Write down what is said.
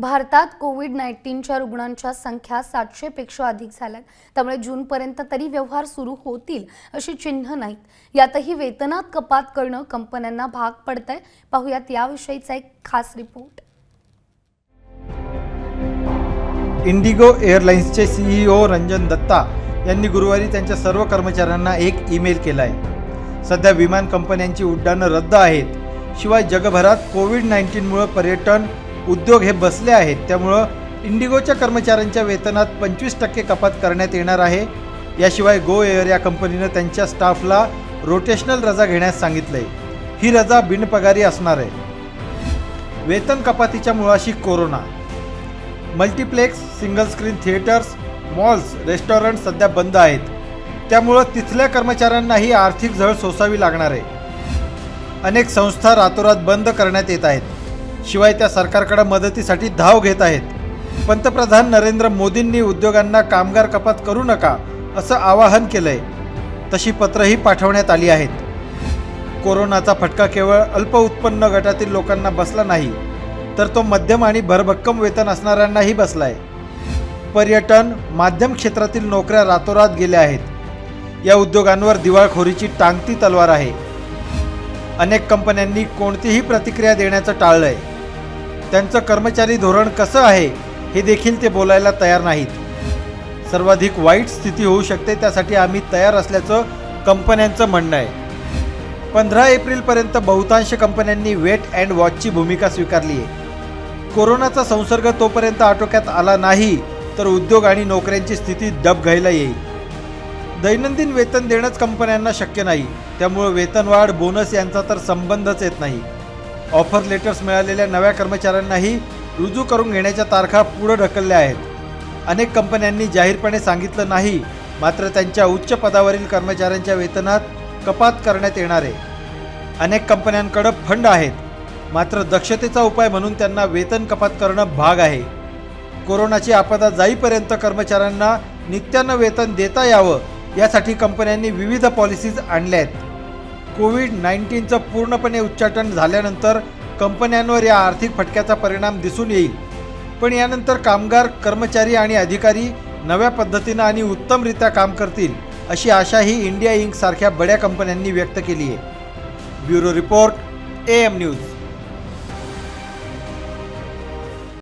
भारतात कोविड-19 रुग्णांच्या संख्या 700 पेक्षा अधिक झाल्यात, त्यामुळे जूनपर्यंत तरी व्यवहार सुरू होतील अशी चिन्ह नाहीत। यातही वेतनात कपात करणं कंपन्यांना भाग पडतंय। पाहूयात याविषयीचा एक खास रिपोर्ट। इंडिगो एअरलाइन्सचे सीईओ रंजन दत्ता यांनी गुरुवारी त्यांच्या सर्व कर्मचाऱ्यांना एक ईमेल केलाय। सध्या विमान कंपन्यांची उड्डाणं रद्द आहेत, शिवाय जगभरात कोविड-19 मुळे पर्यटन उद्योग हे बसले आहेत, त्यामुळे इंडिगोच्या कर्मचाऱ्यांच्या वेतनात 25% कपात करण्यात येणार आहे। याशिवाय गो एअर या कंपनीने त्यांच्या स्टाफला रोटेशनल रजा घेण्यास सांगितले। ही रजा बिनपगारी असणार आहे। वेतन कपातीच्या मुळाशी corona. Multiplex, single screen theatres, malls, restaurant सध्या बंद आहेत, त्यामुळे तिथल्या कर्मचाऱ्यांनाही आर्थिक झळ सोसावी लागणार आहे। अनेक संस्था रातोरात बंद करण्यात येत आहेत, शिवाय त्या सरकारकडे मदतीसाठी धाव घेत आहेत। पंतप्रधान नरेंद्र मोदींनी उद्योगांना कामगार कपात करू नका असं आवाहन केलंय। तशी पत्रही पाठवण्यात आली आहेत। कोरोनाचा फटका केवळ अल्प उत्पन्न गटातील लोकांना बसला नाही, तर तो मध्यम आणि भरभक्कम वेतन असणाऱ्यांनाही बसलाय। पर्यटन, माध्यम क्षेत्रातील नोकऱ्या रातोरात गेल्या आहेत। या उद्योगांवर दिवाळखोरीची टांगती तलवार आहे। अनेक कंपन्यांनी कोणतीही प्रतिक्रिया देण्याचं टाळलंय। त्यांचं कर्मचारी धोरण कसं आहे हे देखील ते बोलायला तयार नाहीत। सर्वाधिक वाईट स्थिती होऊ शकते, त्यासाठी आम्ही तयार असल्याचं कंपन्यांचं म्हणणं आहे। 15 एप्रिलपर्यंत बहुतांश कंपन्यांनी वेट अँड वॉचची भूमिका स्वीकारली आहे। कोरोनाचा संसर्ग तोपर्यंत आटोक्यात आला नाही तर उद्योग आणि नोकऱ्यांची स्थिती डबघाईला येईल। दैनंदिन वेतन देणंच कंपन्यांना शक्य नाही, त्यामुळे वेतनवाढ, बोनस यांचा तर संबंधच येत नाही। ऑफर लेटर्स मिळालेल्या नव्या कर्मचाऱ्यांनाही रुजू करून घेण्याच्या तारखा पुढे ढकलल्या आहेत। अनेक कंपन्यांनी जाहीरपणे सांगितलं नाही, मात्र त्यांच्या उच्च पदावरील कर्मचाऱ्यांच्या वेतनात कपात करण्यात येणार आहे। अनेक कंपन्यांकडे फंड आहेत, मात्र दक्षतेचा उपाय म्हणून त्यांना वेतन कपात करणं भाग आहे। कोरोनाची आपदा जाईपर्यंत कर्मचाऱ्यांना नित्यानं वेतन देता यावं यासाठी कंपन्यांनी विविध पॉलिसीज आणल्या आहेत। कोविड-19चं पूर्णपणे उच्चाटन झाल्यानंतर कंपन्यांवर या आर्थिक फटक्याचा परिणाम दिसून येईल, पण यानंतर कामगार, कर्मचारी आणि अधिकारी नव्या पद्धतीनं आणि उत्तमरित्या काम करतील अशी आशाही इंडिया इंक सारख्या बड्या कंपन्यांनी व्यक्त केली आहे। Bureau report, AM News।